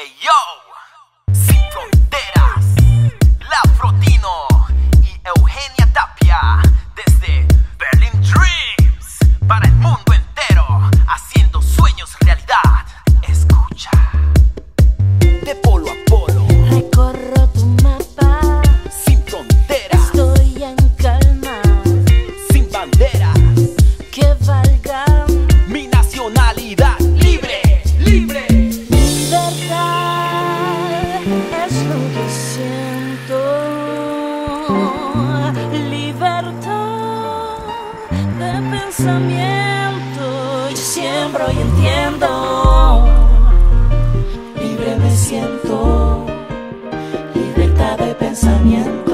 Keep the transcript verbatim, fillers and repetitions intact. Hey yo, sin fronteras, Lafrotino y Eugenia Tapia desde Berlin Dreams para el mundo entero, haciendo sueños realidad. Escucha, de polo a polo recorro tu mapa, sin fronteras, estoy en calma, sin banderas que valgan mi nacionalidad, libre, libre. Pensamiento, yo siembro y entiendo, libre me siento, libertad de pensamiento.